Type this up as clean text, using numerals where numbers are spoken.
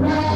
Right.